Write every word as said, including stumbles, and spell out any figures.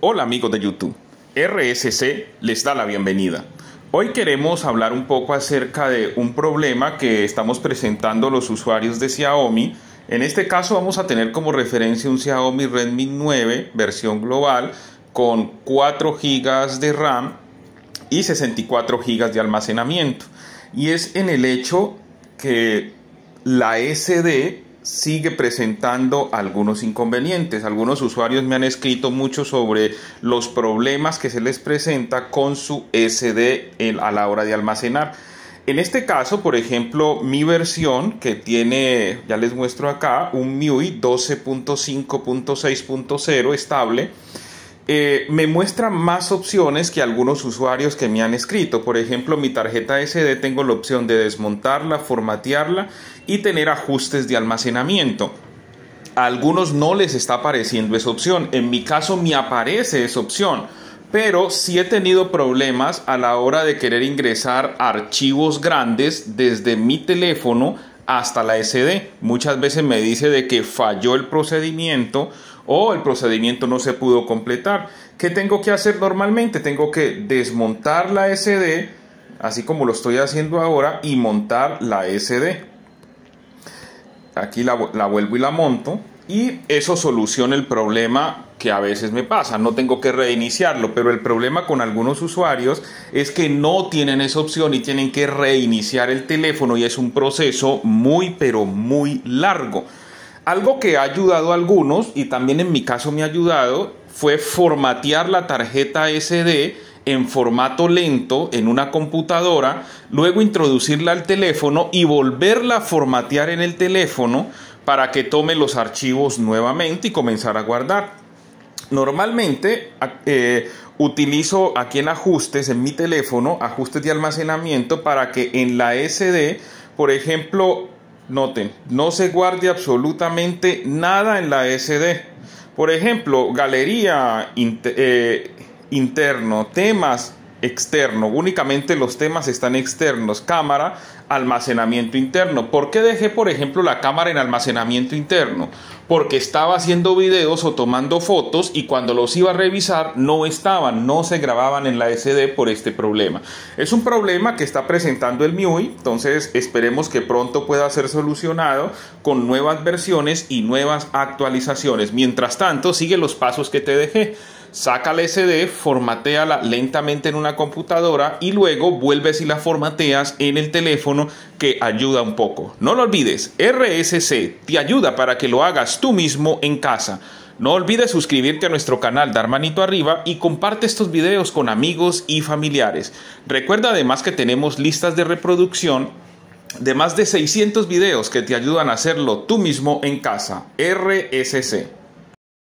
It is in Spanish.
Hola amigos de YouTube, R S C les da la bienvenida. Hoy queremos hablar un poco acerca de un problema que estamos presentando los usuarios de Xiaomi. En este caso vamos a tener como referencia un Xiaomi Redmi nueve versión global con cuatro gigas de RAM y sesenta y cuatro gigas de almacenamiento. Y es en el hecho que la S D sigue presentando algunos inconvenientes. Algunos usuarios me han escrito mucho sobre los problemas que se les presenta con su S D a la hora de almacenar. En este caso, por ejemplo, mi versión que tiene, ya les muestro acá, un M I U I doce punto cinco punto seis punto cero estable, eh, me muestra más opciones que algunos usuarios que me han escrito. Por ejemplo, mi tarjeta S D tengo la opción de desmontarla, formatearla y tener ajustes de almacenamiento. A algunos no les está apareciendo esa opción. En mi caso me aparece esa opción, pero sí he tenido problemas a la hora de querer ingresar archivos grandes desde mi teléfono hasta la S D. Muchas veces me dice de que falló el procedimiento o el procedimiento no se pudo completar. ¿Qué tengo que hacer normalmente? Tengo que desmontar la S D, así como lo estoy haciendo ahora, y montar la S D. Aquí la, la vuelvo y la monto. Y eso soluciona el problema que a veces me pasa, no tengo que reiniciarlo, pero el problema con algunos usuarios es que no tienen esa opción y tienen que reiniciar el teléfono y es un proceso muy pero muy largo. Algo que ha ayudado a algunos y también en mi caso me ha ayudado fue formatear la tarjeta S D en formato lento en una computadora, luego introducirla al teléfono y volverla a formatear en el teléfono para que tome los archivos nuevamente y comenzar a guardar. Normalmente eh, utilizo aquí en ajustes en mi teléfono, ajustes de almacenamiento para que en la S D, por ejemplo, noten, no se guarde absolutamente nada en la S D. Por ejemplo, galería inter, eh, interno, temas externo, únicamente los temas están externos, cámara, almacenamiento interno. ¿Por qué dejé, por ejemplo, la cámara en almacenamiento interno? Porque estaba haciendo videos o tomando fotos y cuando los iba a revisar no estaban, no se grababan en la S D por este problema. Es un problema que está presentando el M I U I, entonces esperemos que pronto pueda ser solucionado con nuevas versiones y nuevas actualizaciones. Mientras tanto, sigue los pasos que te dejé. Saca la S D, formatéala lentamente en una computadora y luego vuelves y la formateas en el teléfono, que ayuda un poco. No lo olvides, R S C te ayuda para que lo hagas tú mismo en casa. No olvides suscribirte a nuestro canal, dar manito arriba y comparte estos videos con amigos y familiares. Recuerda además que tenemos listas de reproducción de más de seiscientos videos que te ayudan a hacerlo tú mismo en casa. R S C.